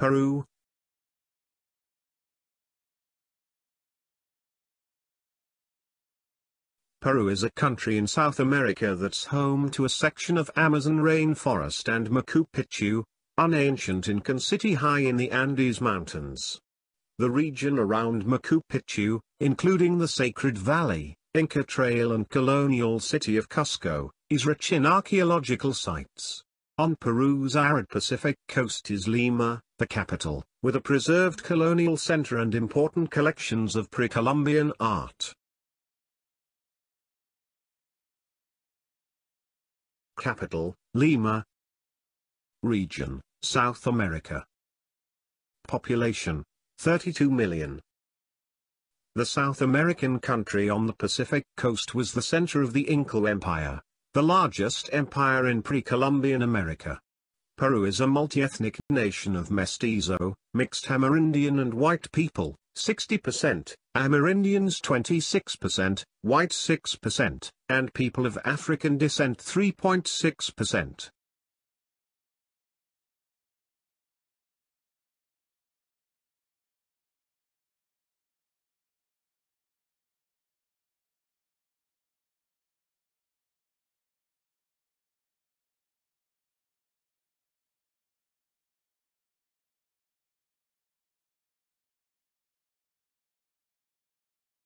Peru. Peru is a country in South America that's home to a section of Amazon rainforest and Machu Picchu, an ancient Incan city high in the Andes Mountains. The region around Machu Picchu, including the Sacred Valley, Inca Trail and colonial city of Cusco, is rich in archaeological sites. On Peru's arid Pacific coast is Lima, the capital, with a preserved colonial center and important collections of pre-Columbian art. Capital, Lima. Region, South America. Population, 32 million. The South American country on the Pacific coast was the center of the Inca Empire, the largest empire in pre-Columbian America. Peru is a multi-ethnic nation of mestizo, mixed Amerindian and white people, 60%, Amerindians 26%, white 6%, and people of African descent 3.6%.